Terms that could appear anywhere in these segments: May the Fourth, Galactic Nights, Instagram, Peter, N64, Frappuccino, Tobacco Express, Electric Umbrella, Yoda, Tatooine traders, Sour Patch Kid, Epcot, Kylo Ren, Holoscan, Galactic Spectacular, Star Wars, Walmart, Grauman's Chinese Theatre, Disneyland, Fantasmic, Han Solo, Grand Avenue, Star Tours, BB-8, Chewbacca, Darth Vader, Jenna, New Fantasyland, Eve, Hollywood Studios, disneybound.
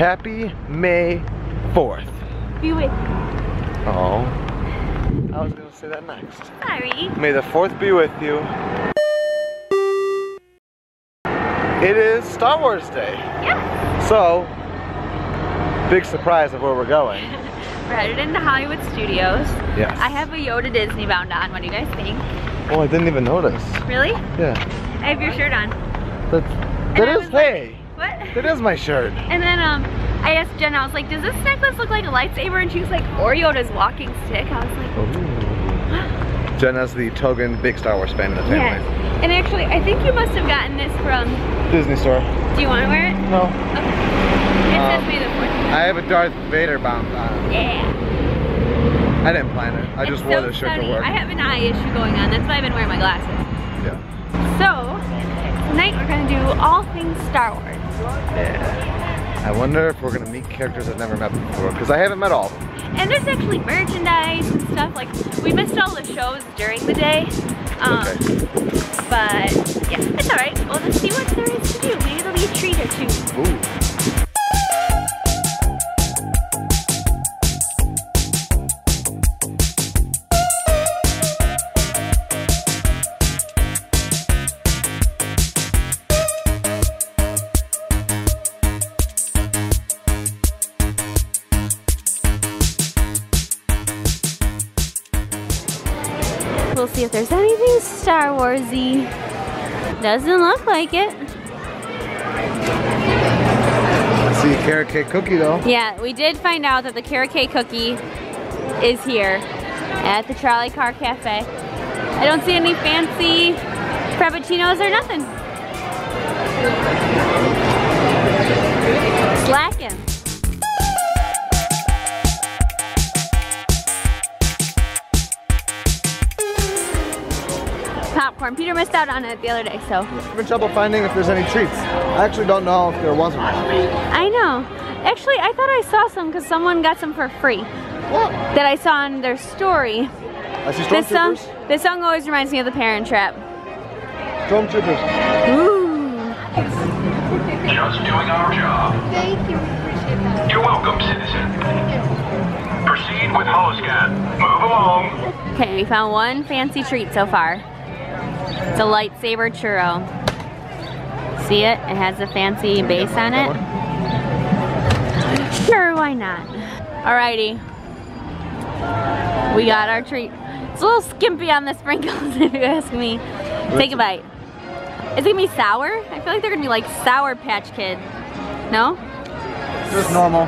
Happy May 4th. Be with you. Oh. I was gonna say that next. Sorry. May the 4th be with you. It is Star Wars Day. Yeah. So, big surprise of where we're going. We're headed into Hollywood Studios. Yes. I have a Yoda Disney bound on. What do you guys think? Oh, I didn't even notice. Really? Yeah. I have your shirt on. That is, hey. What? That is my shirt. And then I asked Jenna, I was like, does this necklace look like a lightsaber? And she was like, or Yoda's walking stick. I was like, ooh. Jenna's the token big Star Wars fan in the family. Yes. And actually, I think you must have gotten this from Disney Store. Do you want to wear it? No. Okay. It says May the 4th. I have a Darth Vader bound on. Yeah. I didn't plan it. I just wore this shirt to work. I have an eye issue going on. That's why I've been wearing my glasses. Yeah. So, tonight we're going to do all things Star Wars. Yeah. I wonder if we're going to meet characters I've never met before, because I haven't met all of them. And there's actually merchandise and stuff. Like, we missed all the shows during the day. Okay. But, yeah, it's alright. We'll just see what there is to do. Maybe there'll be a treat or two. Ooh. We'll see if there's anything Star Wars-y. Doesn't look like it. I see a carrot cake cookie though. Yeah, we did find out that the carrot cake cookie is here at the Trolley Car Cafe. I don't see any fancy frappuccinos or nothing. Slacking. Popcorn. Peter missed out on it the other day, so. I'm having trouble finding if there's any treats. I actually don't know if there was one. I know. Actually, I thought I saw some because someone got some for free. What? That I saw in their story. I see Stormtroopers. This song always reminds me of the Parent Trap. Stormtroopers. Ooh. Just doing our job. Thank you. Appreciate that. You're welcome, citizen. Proceed with Holoscan. Move along. Okay, we found one fancy treat so far. It's a lightsaber churro. See it? It has a fancy base on it. Sure, why not? Alrighty. We got our treat. It's a little skimpy on the sprinkles if you ask me. Take a bite. Is it gonna be sour? I feel like they're gonna be like Sour Patch Kid. No? Just normal.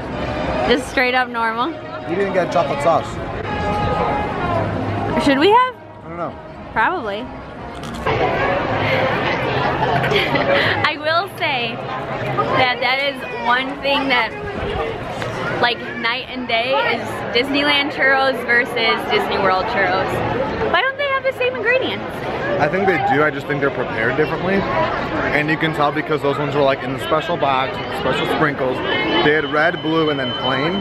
Just straight up normal? You didn't get chocolate sauce. Should we have? I don't know. Probably. I will say that that is one thing that, like, night and day is Disneyland churros versus Disney World churros. Why don't they have the same ingredients? I think they do, I just think they're prepared differently. And you can tell because those ones were like in the special box, with special sprinkles. They had red, blue, and then plain.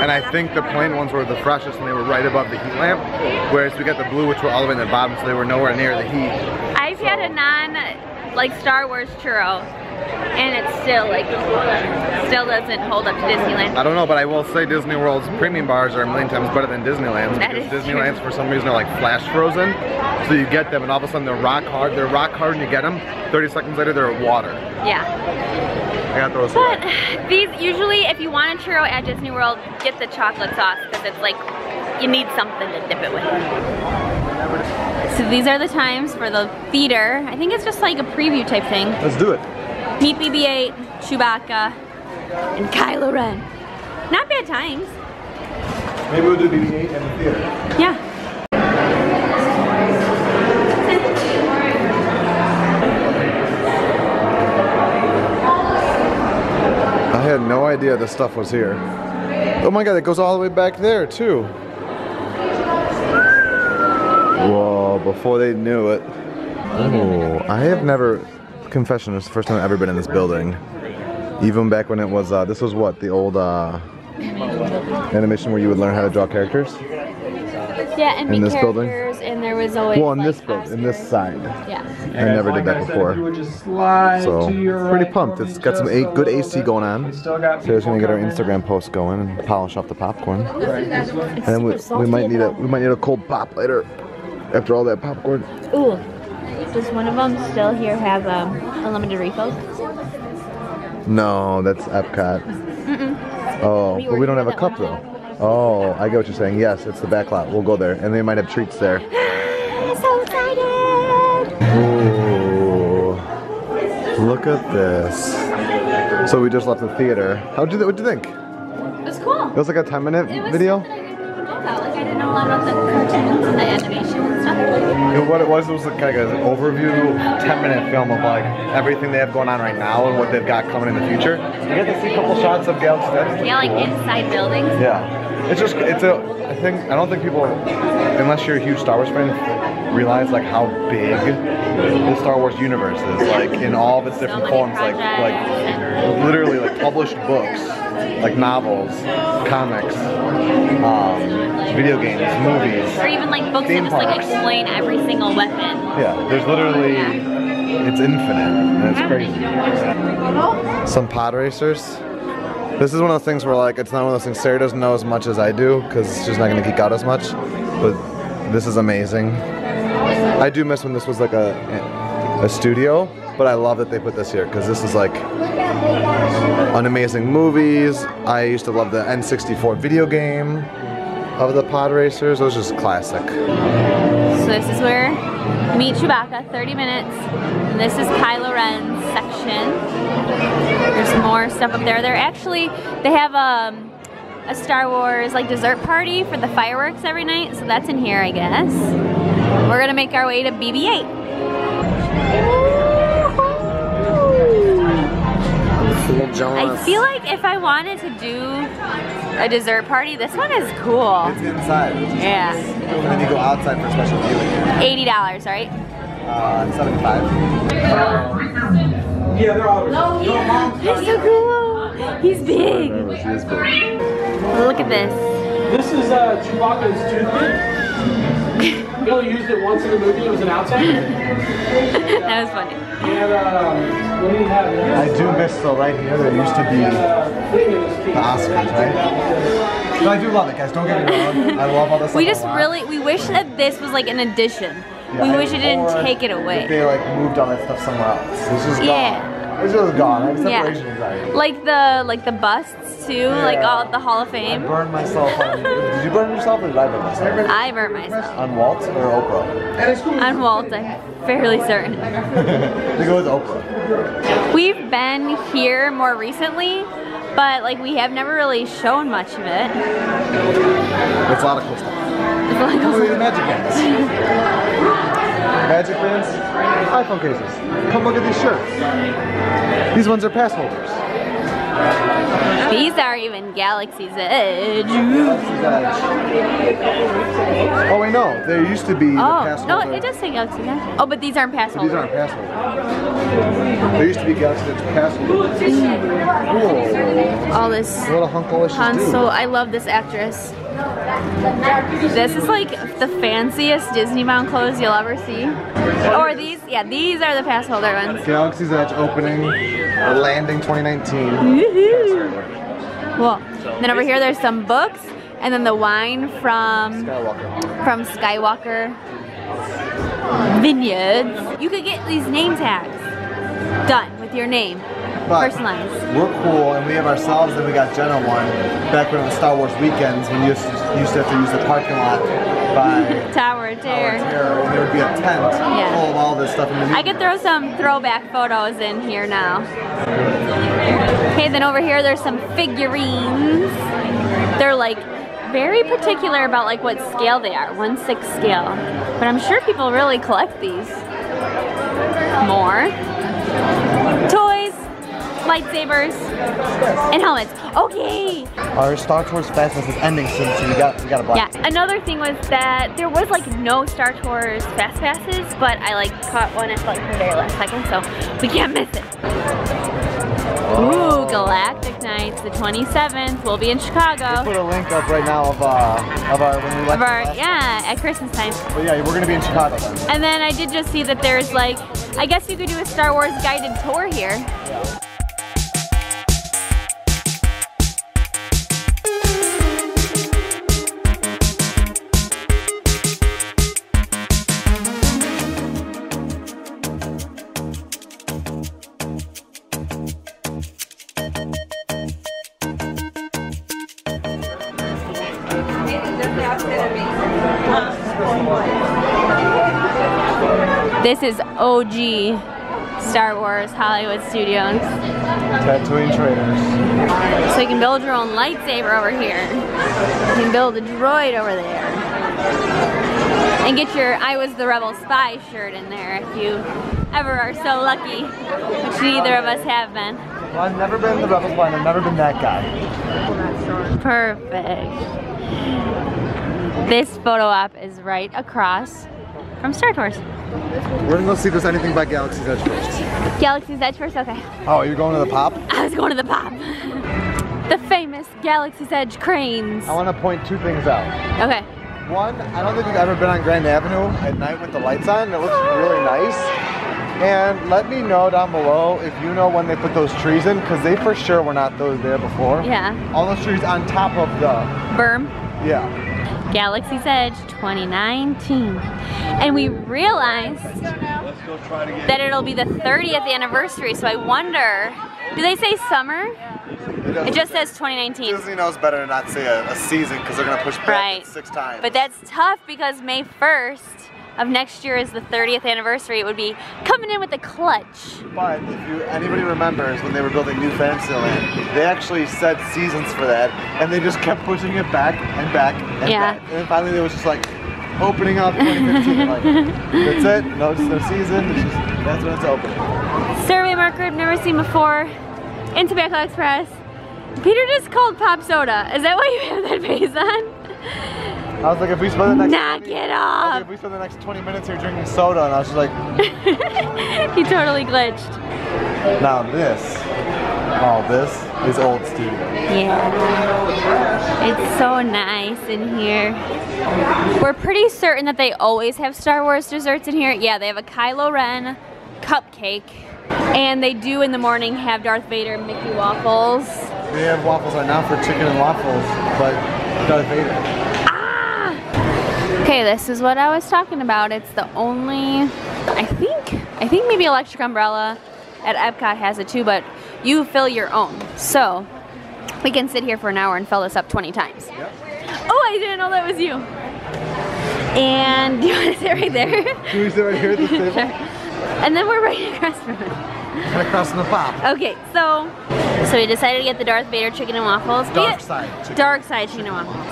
And I think the plain ones were the freshest and they were right above the heat lamp. Whereas we got the blue, which were all the way in the bottom, so they were nowhere near the heat. I've had a non, like, Star Wars churro. And it's still, like, still doesn't hold up to Disneyland. I don't know, but I will say Disney World's premium bars are a million times better than Disneyland's. Because Disneyland's, for some reason, are like flash frozen. So you get them and all of a sudden they're rock hard. They're rock hard and you get them. 30 seconds later, they're water. Yeah. I gotta throw some. But these, usually, if you want a churro at Disney World, get the chocolate sauce. Because it's like, you need something to dip it with. So these are the times for the theater. I think it's just like a preview type thing. Let's do it. Meet BB-8, Chewbacca, and Kylo Ren. Not bad times. Maybe we'll do BB-8 at the theater. Yeah. I had no idea this stuff was here. Oh my god, it goes all the way back there too. Whoa, before they knew it. Oh, I have never... Confession, it's the first time I've ever been in this building. Even back when it was, this was what, the old animation where you would learn how to draw characters? Yeah, and in this building. And there was always in this building, in this side. Yeah. I never did that before. So pretty pumped. It's got some good AC going on. So we're gonna get our Instagram post going and polish off the popcorn. And then we might need a cold pop later after all that popcorn. Ooh. Does one of them still here have unlimited refills? No, that's Epcot. Mm-mm. Oh, but we don't have a cup though. Oh, I get what you're saying. Yes, it's the back lot. We'll go there, and they might have treats there. So excited! Ooh, look at this. So we just left the theater. What do you think? It was cool. It was like a 10-minute video. Like, I didn't know a lot about the cartoons and the animation and stuff. And what it was like an overview 10-minute film of like everything they have going on right now and what they've got coming in the future. You get to see a couple shots of Galactic. Yeah, like inside buildings. Yeah. It's just, I don't think people, unless you're a huge Star Wars fan, realize like how big the Star Wars universe is. Like in all of its different forms, like literally like published books. Like novels, comics, video games, movies, or even like books that just like explain every single weapon. Yeah, there's literally, it's infinite, and it's crazy. Some pod racers. This is one of those things where like, it's not one of those things Sarah doesn't know as much as I do, because she's not going to geek out as much, but this is amazing. I do miss when this was like a studio, but I love that they put this here, because this is like, on amazing movies. I used to love the N64 video game of the pod racers. It was just classic. So this is where you meet Chewbacca, 30 minutes. And this is Kylo Ren's section. There's more stuff up there. They're actually, they have a Star Wars like dessert party for the fireworks every night. So that's in here, I guess. We're gonna make our way to BB-8. I feel like if I wanted to do a dessert party, this one is cool. It's inside. Yeah. And then you go outside for a special viewing. $80, right? $75. Yeah, they're all. Oh, yeah. That's so cool. He's big. Look at this. This is Chewbacca's toothpick. He only used it once in the movie. It was an outside. That was funny. And, I do miss though right here, there used to be the Oscars, right? But I do love it, guys, don't get me wrong. I love all this stuff. We just really, we wish that this was like an addition. Yeah, we wish it didn't take it away. If they like moved all that stuff somewhere else. It's just gone. It's just gone. I have separation anxiety. Like the busts too, like all at the Hall of Fame. I burned myself on. Did you burn yourself or did I burn myself? I burnt myself. On Walt or Oprah? On Walt, I'm fairly certain. We go with Oprah. We've been here more recently, but like we have never really shown much of it. It's a lot of cool stuff. The magic bands. Magic bands, iPhone cases. Come look at these shirts. These ones are pass holders. These are even Galaxy's Edge. Oh wait, no, there used to be the pass holder. No, it does say Galaxy's Edge. Oh, but these aren't pass holders. These aren't pass holders. There used to be Galaxy's Edge pass holders. Cool. All this little Han Solo. I love this actress. This is like the fanciest Disney bound clothes you'll ever see. Or these, yeah, these are the pass holder ones. Galaxy's Edge opening, or landing 2019. Well, then over here there's some books, and then the wine from Skywalker. From Skywalker Vineyards. You could get these name tags done with your name. Personalized. We're cool, and we have ourselves, and we got Jenna one back when on Star Wars weekends. We used to have to use the parking lot by Tower of Terror, and there would be a tent full of all this stuff. I could throw some throwback photos in here now. Okay, then over here there's some figurines. They're like very particular about like what scale they are, 1/6 scale. But I'm sure people really collect these more. Lightsabers and helmets. Okay. Our Star Tours Fastness is ending soon, so we got a black. Yeah. Another thing was that there was like no Star Tours Fast Passes, but I like caught one at like the very last second, so we can't miss it. Ooh, Galactic Nights, the 27th. We'll be in Chicago. We'll put a link up right now of our, at Christmas time. But yeah, we're gonna be in Chicago then. And then I did just see that there's like, I guess you could do a Star Wars guided tour here. Yeah. This is OG Star Wars Hollywood Studios. Tatooine Traders. So you can build your own lightsaber over here. You can build a droid over there. And get your I Was the Rebel Spy shirt in there if you ever are so lucky, which neither of us have been. Well, I've never been the Rebel Spy, I've never been that guy. Perfect. This photo op is right across from Star Tours. We're gonna go see if there's anything by Galaxy's Edge first. Galaxy's Edge first? Okay. Oh, you're going to the Pop? I was going to the Pop. The famous Galaxy's Edge cranes. I want to point two things out. Okay. One, I don't think you've ever been on Grand Avenue at night with the lights on. It looks really nice. And let me know down below if you know when they put those trees in, because they for sure were not those there before. Yeah. All those trees on top of the... berm? Yeah. Galaxy's Edge 2019. And we realized that it'll be the 30th anniversary, so I wonder, do they say summer? It just says 2019. Disney knows better to not say a season because they're going to push back right. 6 times. But that's tough because May 1st of next year is the 30th anniversary. It would be coming in with a clutch. But if anybody remembers when they were building New Fantasyland, they actually set seasons for that, and they just kept pushing it back and back and back. And then finally they was just like opening up 2015. Like, that's it. No, it's no season. It's just, that's when it's open. Survey marker I've never seen before in Tobacco Express. Peter just called Pop Soda. Is that why you have that face on? I was like, if we spend the next if we spend the next 20 minutes here drinking soda, and I was just like, he totally glitched. Now this is old studio. Yeah, it's so nice in here. We're pretty certain that they always have Star Wars desserts in here. Yeah, they have a Kylo Ren cupcake, and they do in the morning have Darth Vader Mickey waffles. They have waffles right now for chicken and waffles, but Darth Vader. Okay, this is what I was talking about. It's the only, I think maybe Electric Umbrella at Epcot has it too, but you fill your own. So we can sit here for an hour and fill this up 20 times. Yep. Oh, I didn't know that was you. And do you want to sit right there? Can we sit right here at this table? Sure. And then we're right across from it. Right across from the Pop. Okay, so we decided to get the Darth Vader chicken and waffles. Dark side chicken and waffles.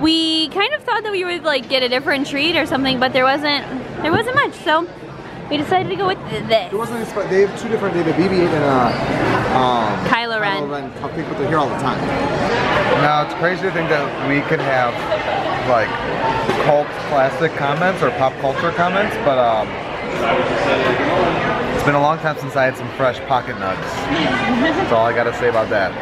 We kind of thought that we would like get a different treat or something, but there wasn't much, so we decided to go with this. They have two different, they have a BB-8 and a Kylo Ren cupcake, but they're here all the time. Now it's crazy to think that we could have like cult classic comments or pop culture comments, but it's been a long time since I had some fresh pocket nuts. That's all I gotta say about that.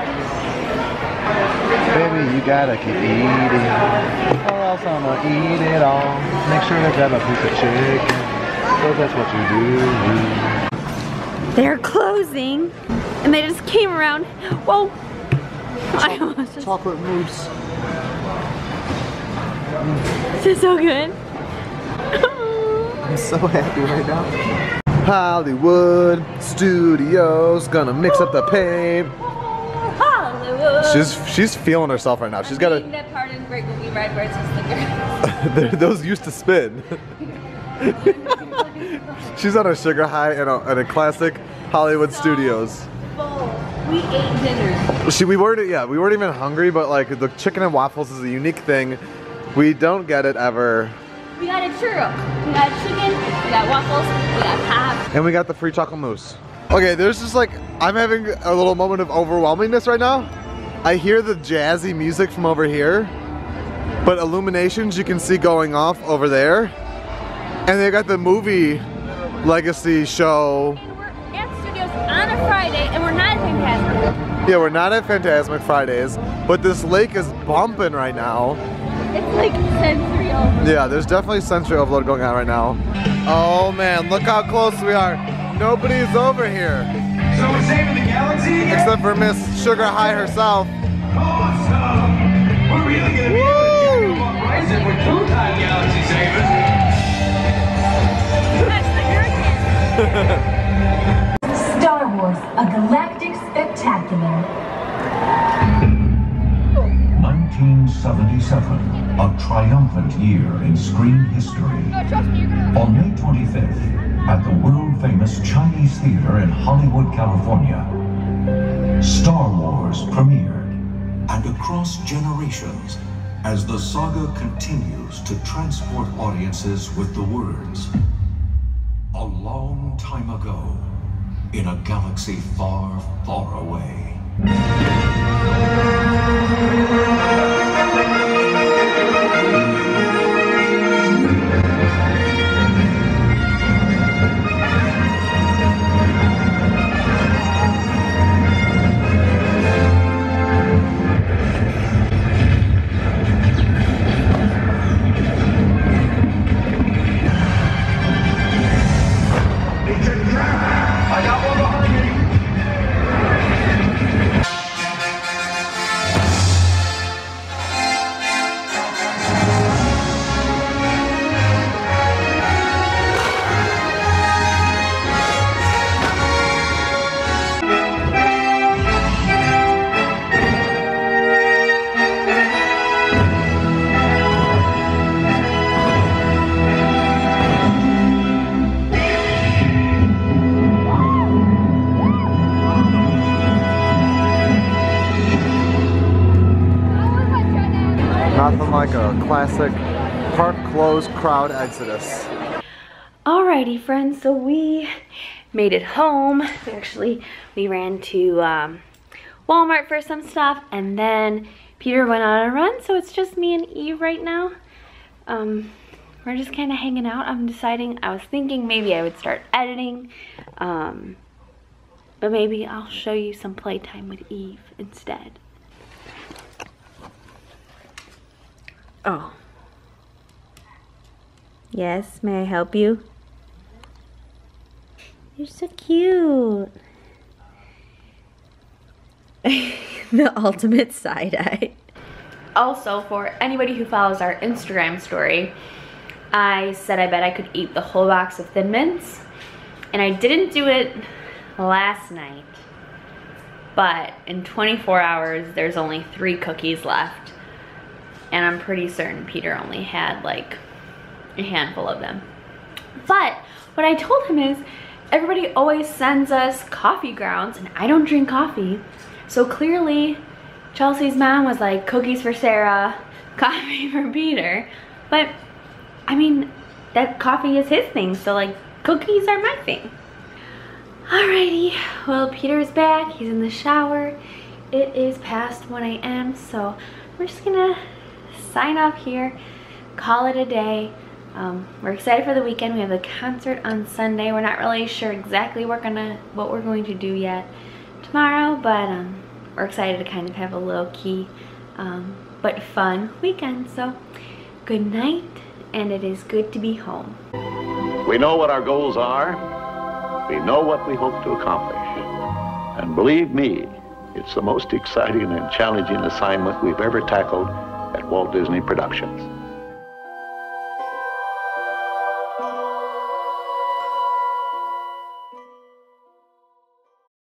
Baby, you gotta keep eating, or else I'm gonna eat it all. Make sure to grab a piece of chicken, because that's what you do. They're closing, and they just came around. Whoa! I almost just... Chocolate mousse. This is so good. I'm so happy right now. Hollywood Studios, gonna mix up the paint. She's feeling herself right now. She's got a. That part in Great Movie Ride where it's just those used to spin. She's on a sugar high and a classic Hollywood Studios. Full. We ate dinner. We weren't even hungry, but like the chicken and waffles is a unique thing. We don't get it ever. We got a churro. We got chicken. We got waffles. We got pop. And we got the free chocolate mousse. Okay, there's just like I'm having a little moment of overwhelmingness right now. I hear the jazzy music from over here, but illuminations you can see going off over there. And they got the movie legacy show. And we're at Studios on a Friday and we're not in Fantasmic. Yeah, we're not at Fantasmic Fridays, but this lake is bumping right now. It's like sensory overload. Yeah, there's definitely sensory overload going on right now. Oh man, look how close we are. Nobody's over here. So we're saving the galaxy again? Except for Miss Sugar High herself. Awesome! We're really gonna be able to do Horizon with two-time galaxy savers. Star Wars, a Galactic Spectacular. 1977. A triumphant year in screen history. No, trust me, you're gonna... On May 25th, at the world-famous Chinese Theatre in Hollywood, California, Star Wars premiered. And across generations, as the saga continues to transport audiences with the words, a long time ago, in a galaxy far, far away. Classic park closed crowd exodus. Alrighty friends, so we made it home. We ran to Walmart for some stuff, and then Peter went on a run, so it's just me and Eve right now. We're just kind of hanging out. I was thinking maybe I would start editing, but maybe I'll show you some playtime with Eve instead. Oh. Yes, may I help you? You're so cute. The ultimate side eye. Also, for anybody who follows our Instagram story, I said I bet I could eat the whole box of Thin Mints. And I didn't do it last night. But in 24 hours, there's only 3 cookies left. And I'm pretty certain Peter only had like a handful of them. But what I told him is everybody always sends us coffee grounds, and I don't drink coffee. So clearly Chelsea's mom was like, cookies for Sarah, coffee for Peter. But I mean, that coffee is his thing. So like, cookies are my thing. Alrighty, well, Peter's back. He's in the shower. It is past 1 a.m. so we're just gonna sign off here, call it a day. We're excited for the weekend. We have a concert on Sunday. We're not really sure exactly what we're going to do yet tomorrow, but we're excited to kind of have a low-key but fun weekend. So good night, and it is good to be home. We know what our goals are. We know what we hope to accomplish. And believe me, it's the most exciting and challenging assignment we've ever tackled at Walt Disney Productions.